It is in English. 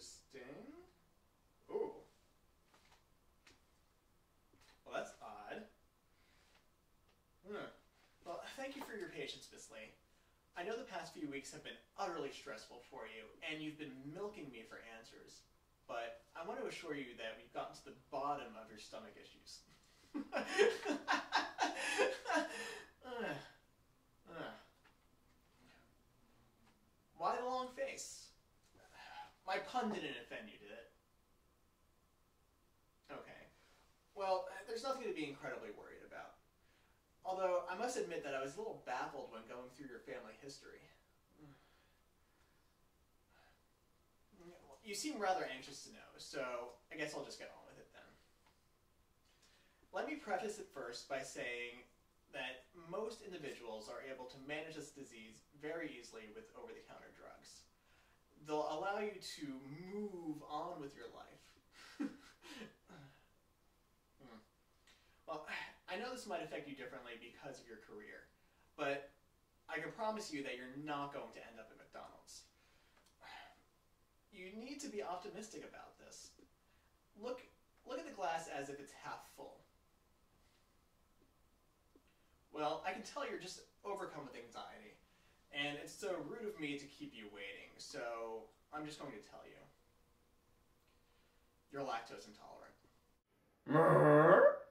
Interesting. Ooh. Well, that's odd. Well, thank you for your patience, Miss Lee. I know the past few weeks have been utterly stressful for you, and you've been milking me for answers. But I want to assure you that we've gotten to the bottom of your stomach issues. Why the long face? My pun didn't offend you, did it? Okay. Well, there's nothing to be incredibly worried about. Although, I must admit that I was a little baffled when going through your family history. You seem rather anxious to know, so I guess I'll just get on with it then. Let me preface it first by saying that most individuals are able to manage this disease very easily with over-the-counter drugs. They'll allow you to move on with your life. Well, I know this might affect you differently because of your career, but I can promise you that you're not going to end up at McDonald's. You need to be optimistic about this. Look at the glass as if it's half full. Well, I can tell you're just overcome with anxiety, and it's so rude of me to keep you waiting, so I'm just going to tell you. You're lactose intolerant.